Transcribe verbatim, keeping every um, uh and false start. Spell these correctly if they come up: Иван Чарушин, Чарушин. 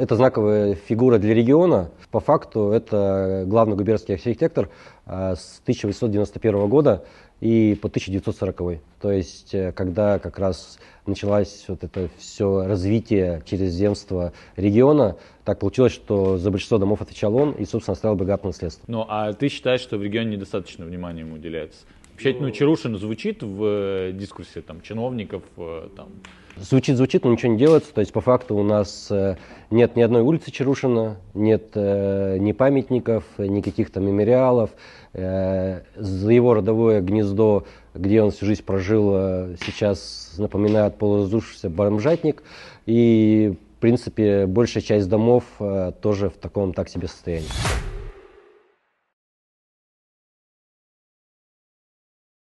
Это знаковая фигура для региона. По факту это главный губернский архитектор с тысяча восемьсот девяносто первого года и по тысяча девятьсот сороковой. То есть, когда как раз началось вот это все развитие через земство региона, так получилось, что за большинство домов отвечал он и, собственно, оставил богатое наследство. Ну, а ты считаешь, что в регионе недостаточно внимания ему уделяется? Вообще, ну, Чарушин звучит в дискуссии там, чиновников? Там. Звучит, звучит, но ничего не делается. То есть, по факту, у нас нет ни одной улицы Чарушина, нет э, ни памятников, ни каких-то мемориалов. Э, за его родовое гнездо, где он всю жизнь прожил, сейчас напоминает полуразрушившийся бомжатник. И, в принципе, большая часть домов э, тоже в таком так себе состоянии.